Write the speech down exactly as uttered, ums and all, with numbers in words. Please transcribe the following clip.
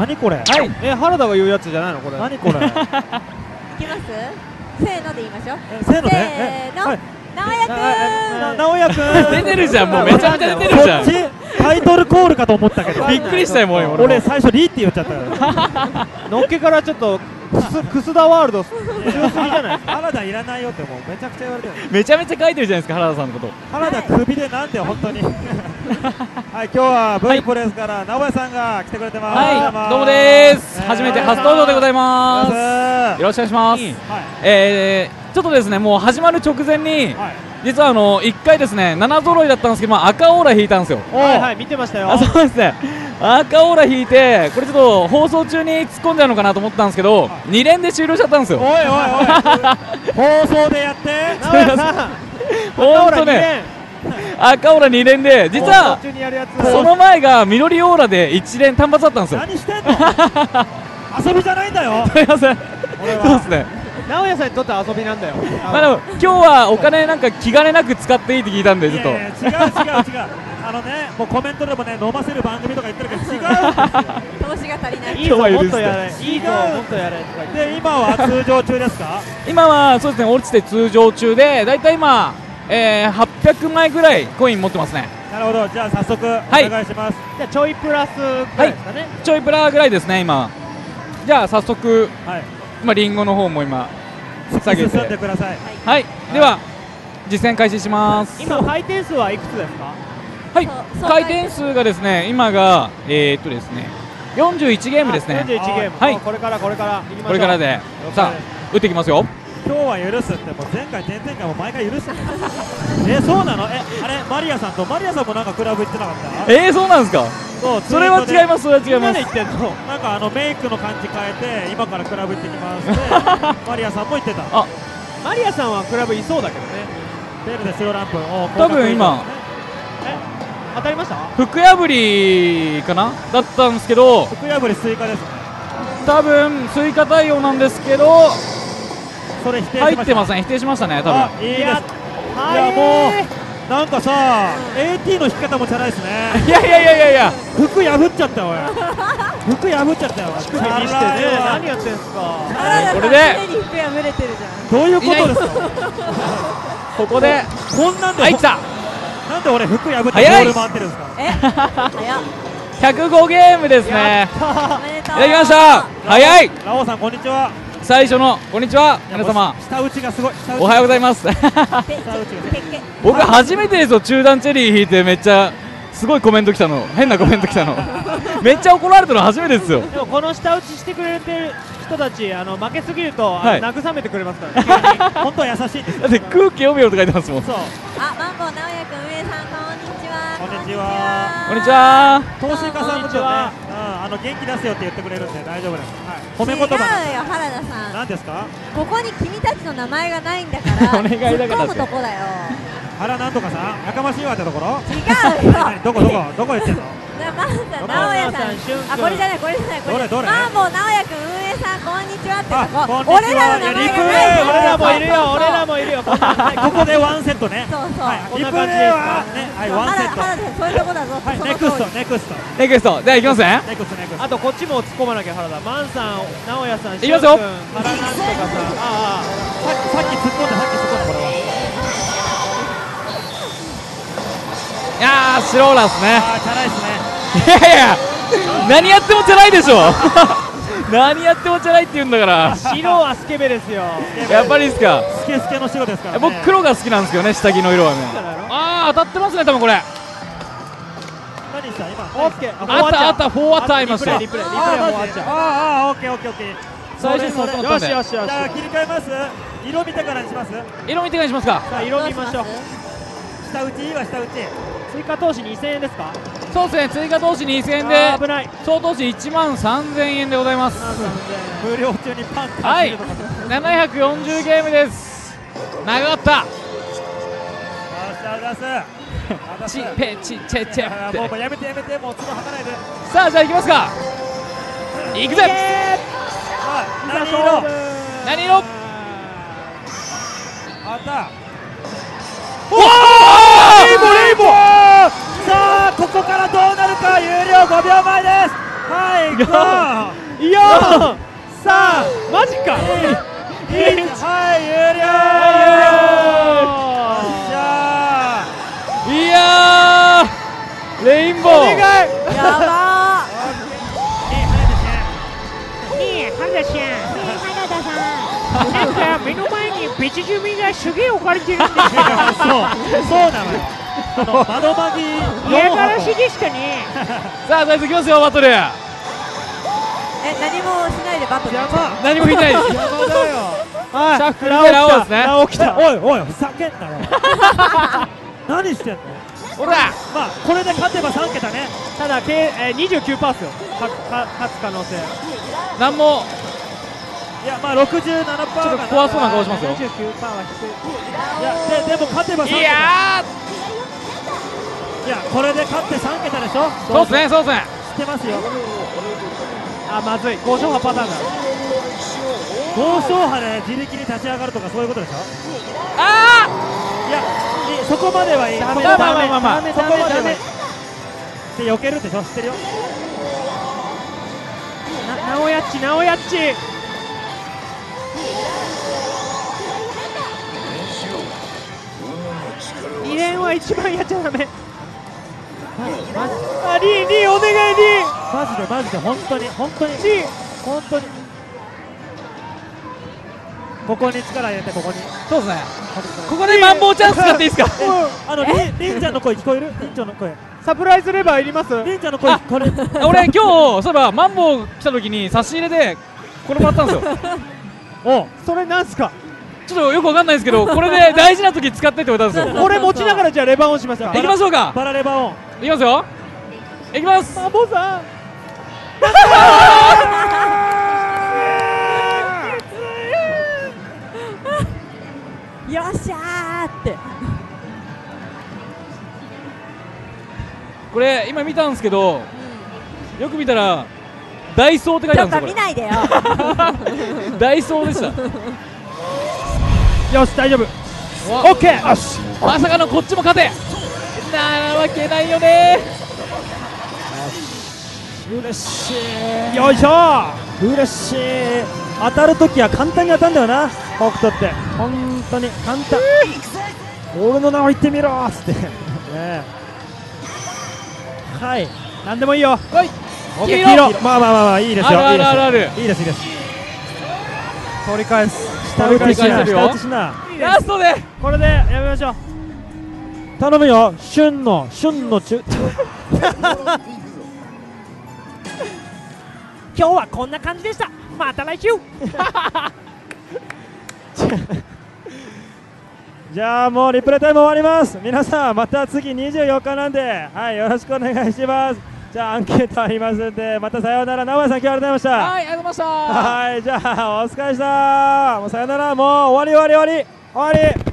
何これ。はい、え、原田が言うやつじゃないのこれ。何これ。いきます。せーので言いましょう。せーのね。せーの。直哉くん。直哉くん。出てるじゃん、もうめちゃめちゃ出てるじゃん。こっちタイトルコールかと思ったけど。びっくりしたよ、もう俺最初リーって言っちゃったから。のっけからちょっとクスダワールド強すぎじゃないですか。原田いらないよってもうめちゃくちゃ言われてる。めちゃめちゃ書いてるじゃないですか、原田さんのこと。原田首でなんで本当に。はい、今日はブイプレスから直哉さんが来てくれてます。はい、どうもです。初めて初登場でございます。よろしくお願いします。えーちょっとですね、もう始まる直前に実はあのいっかいですね、なな揃いだったんですけど、赤オーラ引いたんですよ。はいはい、見てましたよ。そうですね、赤オーラ引いて、これちょっと放送中に突っ込んじゃうのかなと思ったんですけど、に連で終了しちゃったんですよ。おいおいおい、放送でやって。本当ね、赤オーラに連で、実はその前が緑オーラでいち連単発だったんですよ。何してんの。遊びじゃないんだよ。すみません。そうですね、直哉さんにとっては遊びなんだよ。まあでも今日はお金なんか気兼ねなく使っていいって聞いたんで、ちょっと違う違う違う、あのね、もうコメントでもね、飲ませる番組とか言ってるけど違うんですよ。投資が足りない。いいぞもっとやれ、いいぞもっとやれとか言って。今は通常中ですか。今はそうですね、落ちて通常中で、だいたい今、えー、はっぴゃくまいぐらいコイン持ってますね。なるほど、じゃあ早速お願いします。じゃあちょいプラスぐらいですかね。ちょいプラぐらいですね、今。じゃあ早速、まあリンゴの方も今下げて進んでください。はい、では実践開始します。今回転数はいくつですか。はい、回転数がですね、今がえっとですね、よんじゅういちゲームですね。よんじゅういちゲーム。はい、これからこれからこれからで、さあ打っていきますよ。今日は許すって、もう前回前々回も毎回許してる。え、そうなの。え、あれマリアさんとマリアさんもなんかクラブ行ってなかった。えー、そうなんですか。それは違います、それは違います。なんかあのメイクの感じ変えて、今からクラブ行ってきますってマリアさんも言ってた。あ、マリアさんはクラブいそうだけどね。ベルで白ランプ多分今当たりました。服破りかなだったんですけど、服破りスイカですね。多分スイカ対応なんですけど、それ否定しました。入ってません。否定しましたね、多分。いや、もうなんかさ、エーティー の引き方もチャラいですね。いやいやいやいやいや、服破っちゃったよ、おい。服破っちゃったよ、乳首見してね。何やってんすか。これで服破れてるじゃん。どういうことですか。ここでこんなんで入った。なんで俺服破ってボール回ってるんですか。え、ひゃくごゲームですね。いただきました。早い。ラオウさんこんにちは。最初のこんにちは、皆様。下打ちがすごい。おはようございます。僕初めてですよ、中段チェリー引いてめっちゃすごいコメント来たの、変なコメント来たの。めっちゃ怒られたの初めてですよ。でもこの下打ちしてくれてる人たち、あの負けすぎると、はい、慰めてくれますからね。本当は優しいです。だって空気読めよって書いてますもん。そう。あ、マンボウ直哉くん、上さんこんにちは。こんにちは。こんにちは。投資家さんもちょっとね、あの元気出せよって言ってくれるんで大丈夫です。褒め言葉。違うよ原田さん。何ですか。ここに君たちの名前がないんだから。お願いだから。突っ込むとこだよ。原なんとかさん、やかましいわってところ。違うよ。どこどこどこ言ってんの。マンボウ直哉さん、あ、これじゃないこれじゃないこれ。どれどれ。マンボウ直哉くん、運営さんこんにちはってとこ。俺らの名前がない。俺らもいるよ。俺らもいるよ。ここでワンセットね。そうそう。リプレーはね、はいワンセット。原田そういうとこだぞ。はい、ネクストネクストネクスト。じゃあ行きますね。ネクストネクスト。あとこっちも突っ込まなきゃ。原田、マンさん、直哉さん、いきますよ。原なんとかさん、ああ、さっき突っ込んださっき突っ込んだこれは。いやー、白オーラですね。あー、チャラいですね。いやいや、何やってもチャラいでしょ。何やってもチャラいって言うんだから。白はスケベですよ。やっぱりですか。スケスケの白ですからね。僕黒が好きなんですけどね、下着の色はね。あー、当たってますね、多分これ。何した今。オッケー、あったあった、フォーアッターありました。リプレイリプレイフォーアッター。ああ、オッケーオッケーオッケー。最初にそっと。よしよしよし。じゃあ切り替えます。色見てからにします。色見てからにしますか。さあ色見ましょう。下打ちいいわ、下打ち。追加投資にせんえんですか。そうですね、追加投資にせんえんで、危ない。総投資いちまんさんぜんえんでございます。無料中にパン買う。はい、ななひゃくよんじゅうゲームです。長かった。チペチチェチェってもうやめてやめて、もう角吐かないで。さあじゃあ行きますか。行くぜ。何色何色。あった。おお、レイボー。さあここからどうなるか。有料ごびょうまえです。はい、ご、よん、さん、マジか。いち、はい、終了。いやー、レインボー。お願い。やばー。ねえ、原田さん。ねえ、原田さん。なんか目の前に別住民がすげえ置かれてるんですよ。そう、そうなのよ。窓バギー嫌がらしでしたね。さあ大豆いきますよバトル。え、何もしないでバトル。何もしないです。シャッフルでラオウですね。ラオウ来た。おいおいふざけんなよ。何してんの。ほらまあこれで勝てばさん桁ね。ただにじゅうきゅうパーセント勝つ可能性。何もいやまあろくじゅうななパーちょっと怖そうな顔しますよ。にじゅうきゅうパーは低い。いやででも勝てばさん桁。いやこれで勝ってさん桁でしょ。そうですねそうですね。知ってますよ。あまずい。ご勝破パターンだ。ご勝破で自力に立ち上がるとかそういうことでしょ。ああいやそこまではいい。まあまあまあまあまあそこまでで避けるでしょ。知ってるよ。ななおやっちなおやっち。に連は一番やっちゃダメ。マジでマジで本当に本当に本当にここに力入れてここに。そうですね。ここでマンボウチャンス使っていいですか。あのりんちゃんの声聞こえる。りんちゃんの声サプライズレバーいります。りんちゃんの声これ俺今日そういえばマンボウ来た時に差し入れでこれもらったんですよ。おそれなんすかちょっとよくわかんないですけどこれで大事な時使ってって言われたんですよ。これ持ちながらじゃあレバーオンしましょう。いきましょうか。バラレバーオンいきますよ。いきます。マンボウさん。よっしゃーって。これ今見たんですけど、よく見たらダイソーって書いてあるんですよ。見ないでよ。ダイソーでした。よし大丈夫。オッケー。よし。まさかのこっちも勝て。なわけないよね。嬉しい。よいしょ。嬉しい。当たるときは簡単に当たるんだよな。北斗って本当に簡単。俺の名を言ってみろーっつって。ね。はい。なんでもいいよ。はい。黄色。まあまあまあまあいいですよ。あるあるある。いいですいいです。取り返す。下打ちしな。下打ちしな。ラストで。これでやめましょう。頼むよ、旬の旬の中今日はこんな感じでした。また来週。じゃあもうリプレイタイム終わります。皆さんまた次にじゅうよっかなんで、はいよろしくお願いします。じゃあアンケートありますんで、またさようなら。名古屋さん今日ありがとうございました。はいありがとうございました。はいじゃあお疲れ様でした。もうさようなら。もう終わり終わり終わり終わり。